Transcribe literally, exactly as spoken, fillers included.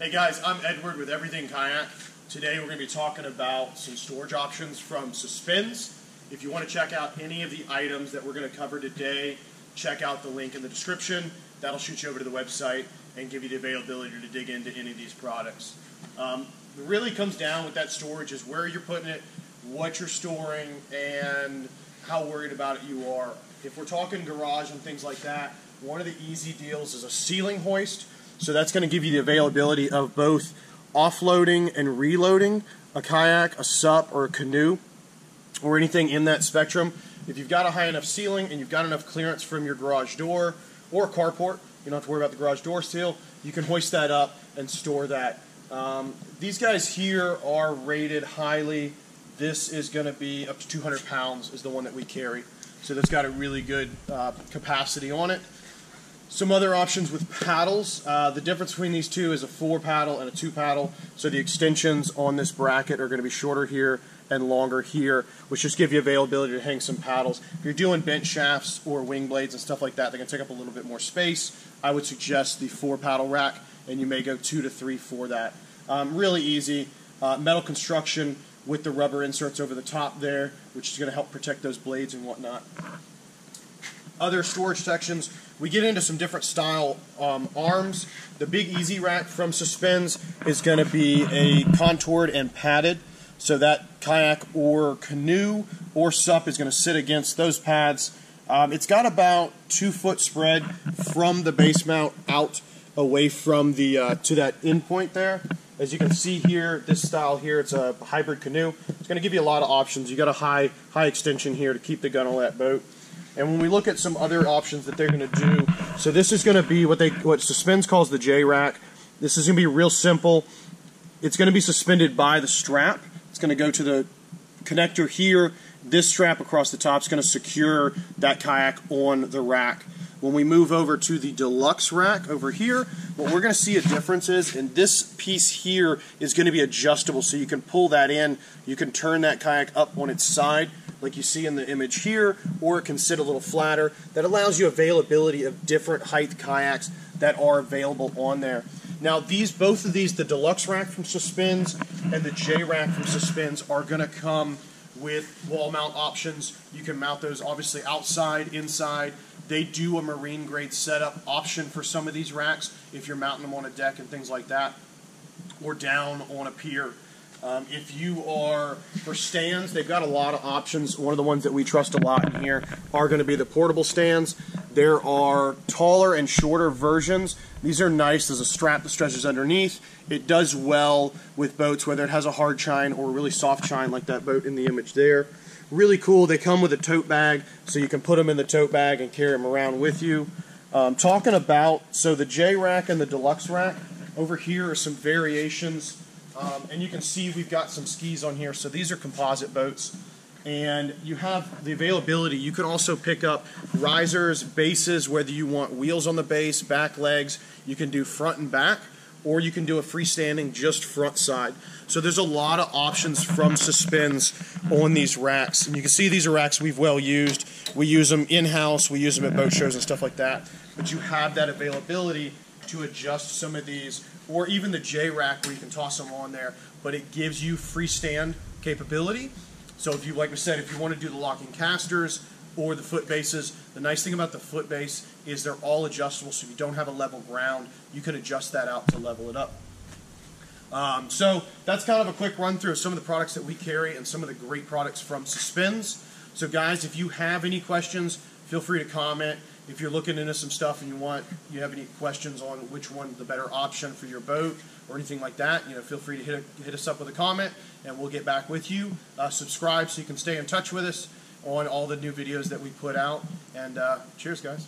Hey guys, I'm Edward with Everything Kayak. Today we're going to be talking about some storage options from Suspends. If you want to check out any of the items that we're going to cover today, check out the link in the description. That'll shoot you over to the website and give you the availability to dig into any of these products. Um, it really comes down with that storage is where you're putting it, what you're storing, and how worried about it you are. If we're talking garage and things like that, one of the easy deals is a ceiling hoist. So that's going to give you the availability of both offloading and reloading a kayak, a sup, or a canoe, or anything in that spectrum. If you've got a high enough ceiling and you've got enough clearance from your garage door or carport, you don't have to worry about the garage door seal, you can hoist that up and store that. Um, these guys here are rated highly. This is going to be up to two hundred pounds is the one that we carry. So that's got a really good uh, capacity on it. Some other options with paddles. Uh, the difference between these two is a four paddle and a two paddle. So the extensions on this bracket are going to be shorter here and longer here, which just give you availability to hang some paddles. If you're doing bent shafts or wing blades and stuff like that, they're going to take up a little bit more space. I would suggest the four paddle rack, and you may go two to three for that. Um, really easy. Uh, metal construction with the rubber inserts over the top there, which is going to help protect those blades and whatnot. Other storage sections, we get into some different style um, arms. The Big Easy Rack from Suspends is going to be a contoured and padded, so that kayak or canoe or sup is going to sit against those pads. Um, it's got about two foot spread from the base mount out away from the uh, to that end point there. As you can see here, this style here, it's a hybrid canoe. It's going to give you a lot of options. You got a high high extension here to keep the gun on that boat. And when we look at some other options that they're going to do, so this is going to be what they what Suspends calls the J-Rack. This is going to be real simple. It's going to be suspended by the strap. It's going to go to the connector here. This strap across the top is going to secure that kayak on the rack. When we move over to the Deluxe Rack over here, what we're going to see a difference is, and this piece here is going to be adjustable, so you can pull that in. You can turn that kayak up on its side, like you see in the image here, or it can sit a little flatter. That allows you availability of different height kayaks that are available on there. Now these, both of these, the Deluxe Rack from Suspends and the J-Rack from Suspends, are going to come with wall mount options. You can mount those obviously outside, inside. They do a marine grade setup option for some of these racks if you're mounting them on a deck and things like that, or down on a pier. Um, if you are for stands, they've got a lot of options. One of the ones that we trust a lot in here are going to be the portable stands. There are taller and shorter versions. These are nice. There's a strap that stretches underneath. It does well with boats, whether it has a hard chine or a really soft chine like that boat in the image there. Really cool. They come with a tote bag, so you can put them in the tote bag and carry them around with you. Um, talking about, so the J-Rack and the Deluxe Rack, over here are some variations. Um, and you can see we've got some skis on here, so these are composite boats. And you have the availability. You can also pick up risers, bases, whether you want wheels on the base, back legs. You can do front and back, or you can do a freestanding just front side. So there's a lot of options from Suspends on these racks. And you can see these are racks we've well used. We use them in-house. We use them at boat shows and stuff like that. But you have that availability to adjust some of these, or even the J-Rack where you can toss them on there, but it gives you freestand capability. So if you, like we said, if you want to do the locking casters or the foot bases, the nice thing about the foot base is they're all adjustable, so if you don't have a level ground, you can adjust that out to level it up. Um, so that's kind of a quick run through of some of the products that we carry and some of the great products from Suspends. So guys, if you have any questions, feel free to comment. If you're looking into some stuff and you want, you have any questions on which one the better option for your boat or anything like that, you know, feel free to hit, a, hit us up with a comment and we'll get back with you. Uh, subscribe so you can stay in touch with us on all the new videos that we put out. And uh, cheers, guys.